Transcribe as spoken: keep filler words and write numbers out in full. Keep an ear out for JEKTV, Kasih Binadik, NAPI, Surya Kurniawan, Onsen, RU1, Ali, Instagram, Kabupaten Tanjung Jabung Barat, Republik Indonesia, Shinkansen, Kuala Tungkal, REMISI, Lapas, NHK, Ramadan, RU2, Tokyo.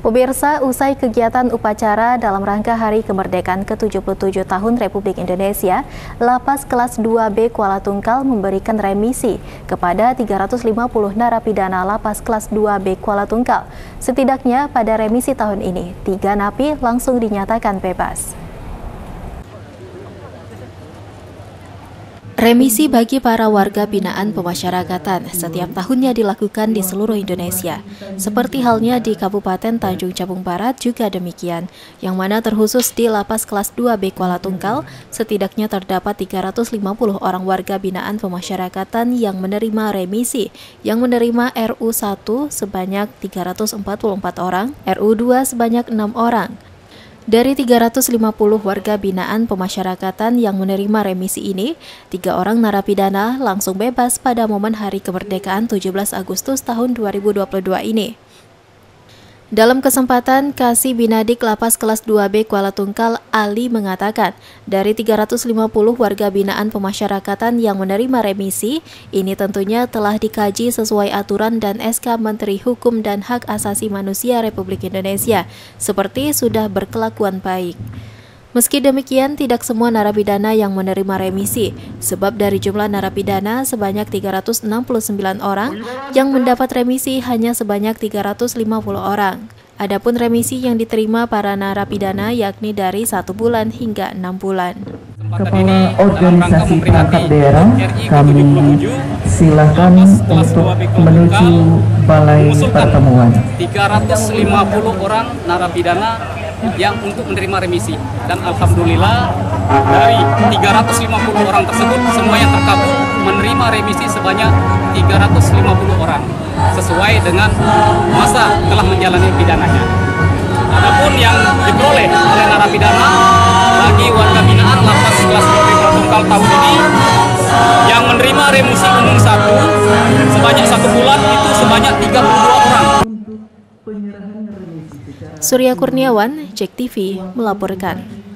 Pemirsa, usai kegiatan upacara dalam rangka Hari Kemerdekaan ke tujuh puluh tujuh tahun Republik Indonesia, Lapas Kelas dua B Kuala Tungkal memberikan remisi kepada tiga ratus lima puluh narapidana Lapas Kelas dua B Kuala Tungkal. Setidaknya pada remisi tahun ini, tiga napi langsung dinyatakan bebas. Remisi bagi para warga binaan pemasyarakatan setiap tahunnya dilakukan di seluruh Indonesia. Seperti halnya di Kabupaten Tanjung Jabung Barat juga demikian, yang mana terkhusus di Lapas Kelas dua B Kuala Tungkal, setidaknya terdapat tiga ratus lima puluh orang warga binaan pemasyarakatan yang menerima remisi, yang menerima R U satu sebanyak tiga ratus empat puluh empat orang, R U dua sebanyak enam orang. Dari tiga ratus lima puluh warga binaan pemasyarakatan yang menerima remisi ini, tiga orang narapidana langsung bebas pada momen Hari Kemerdekaan tujuh belas Agustus tahun dua ribu dua puluh dua ini. Dalam kesempatan, Kasih Binadik Lapas Kelas dua B Kuala Tungkal, Ali, mengatakan, dari tiga ratus lima puluh warga binaan pemasyarakatan yang menerima remisi, ini tentunya telah dikaji sesuai aturan dan S K Menteri Hukum dan Hak Asasi Manusia Republik Indonesia, seperti sudah berkelakuan baik. Meski demikian, tidak semua narapidana yang menerima remisi, sebab dari jumlah narapidana sebanyak tiga ratus enam puluh sembilan orang, yang mendapat remisi hanya sebanyak tiga ratus lima puluh orang. Adapun remisi yang diterima para narapidana yakni dari satu bulan hingga enam bulan. Kepala organisasi perangkat daerah, kami silakan untuk menuju balai pertemuan. tiga ratus lima puluh orang narapidana yang untuk menerima remisi, dan alhamdulillah dari tiga ratus lima puluh orang tersebut semuanya terkabul menerima remisi sebanyak tiga ratus lima puluh orang sesuai dengan masa telah menjalani pidananya. Adapun yang diperoleh oleh narapidana bagi warga binaan Lapas Kelas dua B Tungkal tahun ini yang menerima remisi umum satu sebanyak satu bulan itu sebanyak tiga puluh dua orang. Surya Kurniawan, JEK T V, melaporkan.